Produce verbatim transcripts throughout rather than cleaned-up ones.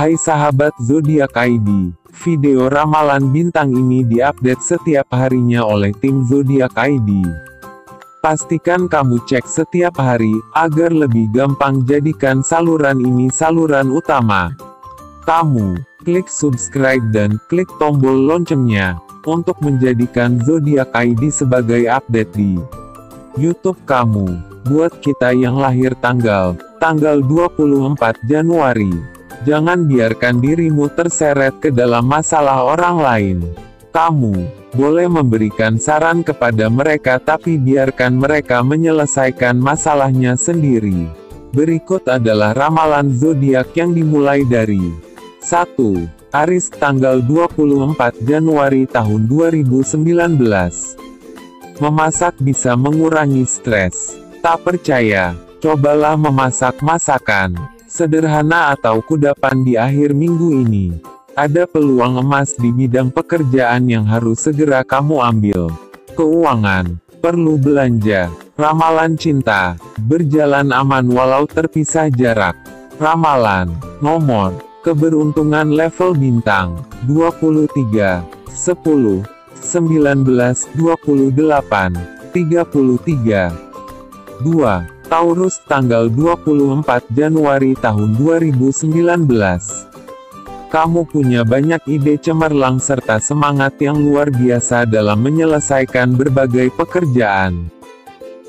Hai sahabat Zodiak I D, video ramalan bintang ini diupdate setiap harinya oleh tim Zodiak I D. Pastikan kamu cek setiap hari, agar lebih gampang jadikan saluran ini saluran utama kamu. Klik subscribe dan klik tombol loncengnya, untuk menjadikan Zodiak I D sebagai update di YouTube kamu. Buat kita yang lahir tanggal, tanggal dua puluh empat Januari. Jangan biarkan dirimu terseret ke dalam masalah orang lain. Kamu boleh memberikan saran kepada mereka, tapi biarkan mereka menyelesaikan masalahnya sendiri. Berikut adalah ramalan zodiak yang dimulai dari satu. Aries tanggal dua puluh empat Januari tahun dua ribu sembilan belas. Memasak bisa mengurangi stres. Tak percaya? Cobalah memasak masakan sederhana atau kudapan di akhir minggu ini. Ada peluang emas di bidang pekerjaan yang harus segera kamu ambil. Keuangan, perlu belanja. Ramalan cinta, berjalan aman walau terpisah jarak. Ramalan nomor, keberuntungan level bintang, dua puluh tiga, sepuluh, sembilan belas, dua puluh delapan, tiga puluh tiga. dua. Taurus tanggal dua puluh empat Januari tahun dua ribu sembilan belas. Kamu punya banyak ide cemerlang serta semangat yang luar biasa dalam menyelesaikan berbagai pekerjaan.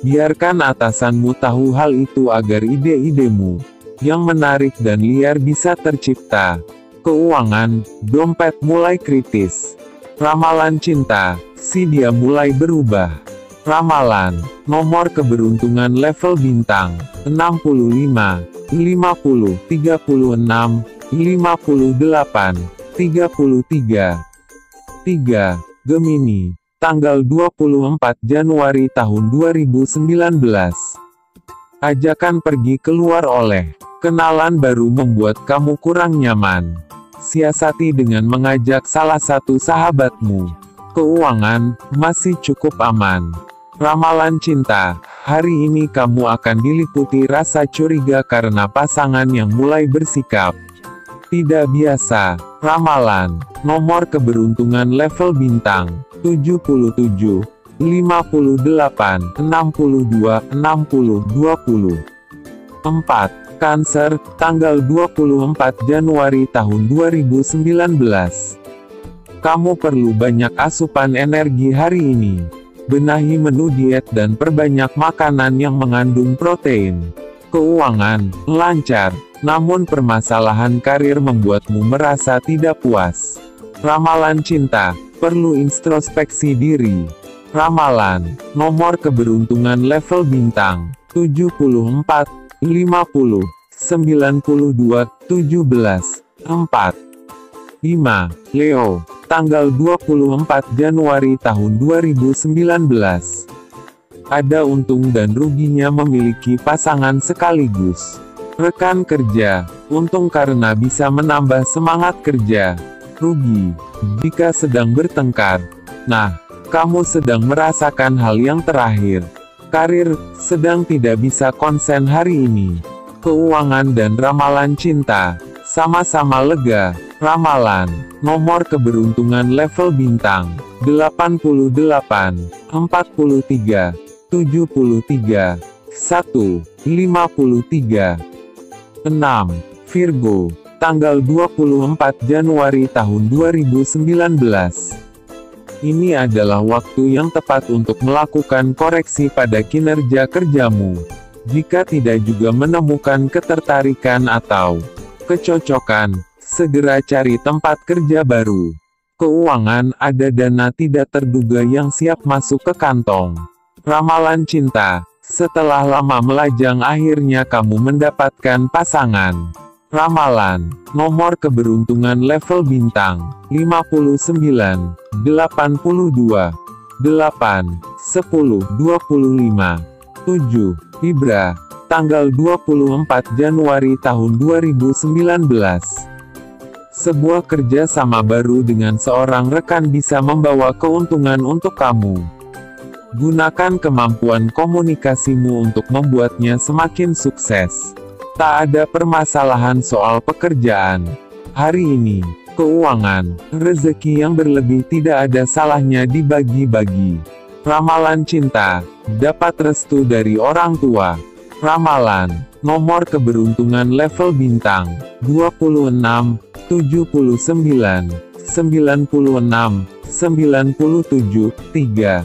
Biarkan atasanmu tahu hal itu agar ide-idemu yang menarik dan liar bisa tercipta. Keuangan, dompet mulai kritis. Ramalan cinta, si dia mulai berubah. Ramalan nomor, keberuntungan level bintang, enam puluh lima, lima puluh, tiga puluh enam, lima puluh delapan, tiga puluh tiga. tiga. Gemini tanggal dua puluh empat Januari tahun dua ribu sembilan belas. Ajakan pergi keluar oleh kenalan baru membuat kamu kurang nyaman. Siasati dengan mengajak salah satu sahabatmu. Keuangan masih cukup aman. Ramalan cinta, hari ini kamu akan diliputi rasa curiga karena pasangan yang mulai bersikap tidak biasa. Ramalan nomor, keberuntungan level bintang, tujuh puluh tujuh, lima puluh delapan, enam puluh dua, enam puluh, dua puluh. empat. Cancer, tanggal dua puluh empat Januari tahun dua ribu sembilan belas. Kamu perlu banyak asupan energi hari ini. Benahi menu diet dan perbanyak makanan yang mengandung protein. Keuangan lancar, namun permasalahan karir membuatmu merasa tidak puas. Ramalan cinta, perlu introspeksi diri. Ramalan nomor, keberuntungan level bintang, tujuh puluh empat, lima puluh, sembilan puluh dua, tujuh belas. empat. lima. Leo tanggal dua puluh empat Januari tahun dua ribu sembilan belas. Ada untung dan ruginya memiliki pasangan sekaligus. Rekan kerja, untung karena bisa menambah semangat kerja. Rugi, jika sedang bertengkar. Nah, kamu sedang merasakan hal yang terakhir. Karir, sedang tidak bisa konsen hari ini. Keuangan dan ramalan cinta, sama-sama lega. Ramalan nomor, keberuntungan level bintang, delapan puluh delapan, empat puluh tiga, tujuh puluh tiga, satu, lima puluh tiga. enam. Virgo tanggal dua puluh empat Januari tahun dua ribu sembilan belas. Ini adalah waktu yang tepat untuk melakukan koreksi pada kinerja kerjamu. Jika tidak juga menemukan ketertarikan atau kecocokan, segera cari tempat kerja baru. Keuangan, ada dana tidak terduga yang siap masuk ke kantong. Ramalan cinta, setelah lama melajang akhirnya kamu mendapatkan pasangan. Ramalan nomor, keberuntungan level bintang, lima puluh sembilan, delapan puluh dua, delapan, sepuluh, dua puluh lima. tujuh. Libra tanggal dua puluh empat Januari tahun dua ribu sembilan belas. Sebuah kerjasama baru dengan seorang rekan bisa membawa keuntungan untuk kamu. Gunakan kemampuan komunikasimu untuk membuatnya semakin sukses. Tak ada permasalahan soal pekerjaan. Hari ini, keuangan, rezeki yang berlebih tidak ada salahnya dibagi-bagi. Ramalan cinta, dapat restu dari orang tua. Ramalan, nomor keberuntungan level bintang, dua puluh enam, tujuh puluh sembilan, sembilan puluh enam, sembilan puluh tujuh, tiga,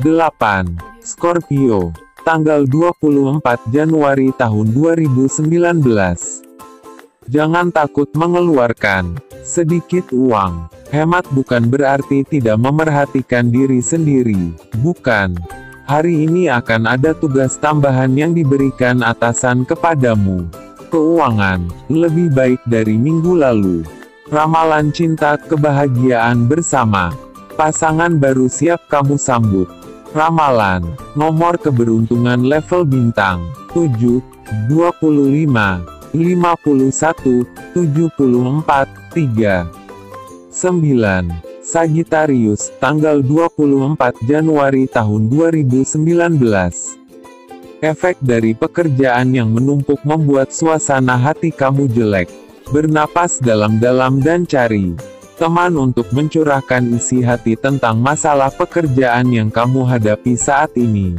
delapan. Scorpio, tanggal dua puluh empat Januari tahun dua ribu sembilan belas. Jangan takut mengeluarkan sedikit uang. Hemat bukan berarti tidak memerhatikan diri sendiri, bukan. Hari ini akan ada tugas tambahan yang diberikan atasan kepadamu. Keuangan, lebih baik dari minggu lalu. Ramalan cinta, kebahagiaan bersama. Pasangan baru siap kamu sambut. Ramalan, nomor keberuntungan level bintang, tujuh, dua puluh lima, lima puluh satu, tujuh puluh empat, tiga, sembilan. Sagittarius, tanggal dua puluh empat Januari tahun dua ribu sembilan belas. Efek dari pekerjaan yang menumpuk membuat suasana hati kamu jelek. Bernapas dalam-dalam dan cari teman untuk mencurahkan isi hati tentang masalah pekerjaan yang kamu hadapi saat ini.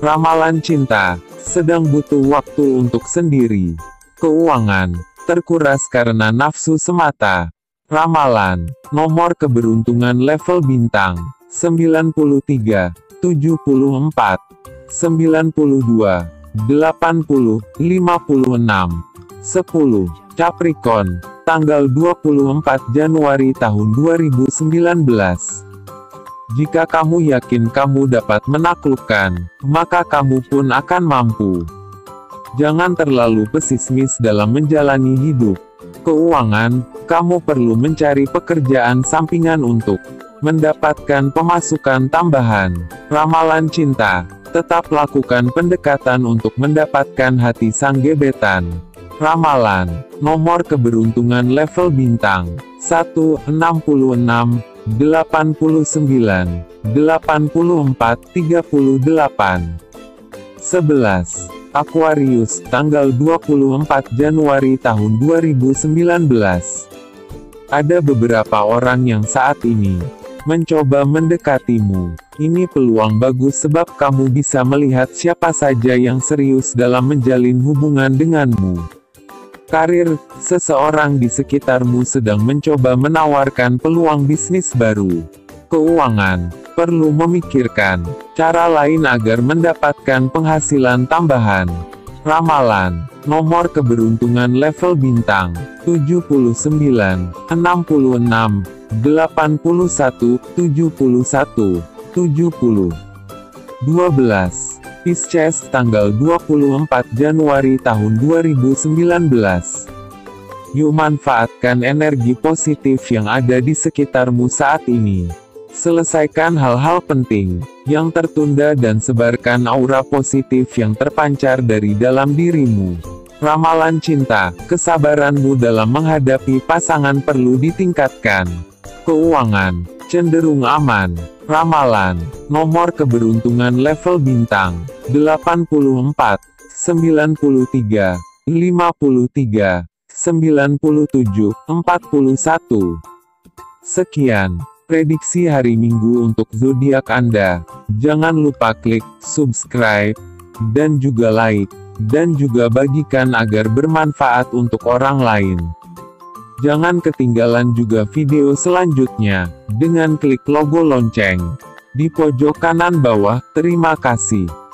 Ramalan cinta, sedang butuh waktu untuk sendiri. Keuangan, terkuras karena nafsu semata. Ramalan, nomor keberuntungan level bintang, sembilan puluh tiga, tujuh puluh empat, sembilan puluh dua, delapan puluh, lima puluh enam, sepuluh. Capricorn, tanggal dua puluh empat Januari tahun dua ribu sembilan belas. Jika kamu yakin kamu dapat menaklukkan, maka kamu pun akan mampu. Jangan terlalu pesimis dalam menjalani hidup. Keuangan, kamu perlu mencari pekerjaan sampingan untuk mendapatkan pemasukan tambahan. Ramalan cinta, tetap lakukan pendekatan untuk mendapatkan hati sang gebetan. Ramalan, nomor keberuntungan level bintang, satu, enam puluh enam, delapan puluh sembilan, delapan puluh empat, tiga puluh delapan. Sebelas. Aquarius, tanggal dua puluh empat Januari tahun dua ribu sembilan belas. Ada beberapa orang yang saat ini mencoba mendekatimu. Ini peluang bagus sebab kamu bisa melihat siapa saja yang serius dalam menjalin hubungan denganmu. Karir, seseorang di sekitarmu sedang mencoba menawarkan peluang bisnis baru. Keuangan, perlu memikirkan cara lain agar mendapatkan penghasilan tambahan. Ramalan, nomor keberuntungan level bintang, tujuh puluh sembilan, enam puluh enam, delapan puluh satu, tujuh puluh satu, tujuh puluh. Dua belas. Pisces, tanggal dua puluh empat Januari tahun dua ribu sembilan belas. Yuk manfaatkan energi positif yang ada di sekitarmu saat ini. Selesaikan hal-hal penting yang tertunda dan sebarkan aura positif yang terpancar dari dalam dirimu. Ramalan cinta, kesabaranmu dalam menghadapi pasangan perlu ditingkatkan. Keuangan, cenderung aman. Ramalan, nomor keberuntungan level bintang, delapan puluh empat, sembilan puluh tiga, lima puluh tiga, sembilan puluh tujuh, empat puluh satu. Sekian prediksi hari Minggu untuk zodiak Anda. Jangan lupa klik subscribe dan juga like dan juga bagikan agar bermanfaat untuk orang lain. Jangan ketinggalan juga video selanjutnya dengan klik logo lonceng di pojok kanan bawah. Terima kasih.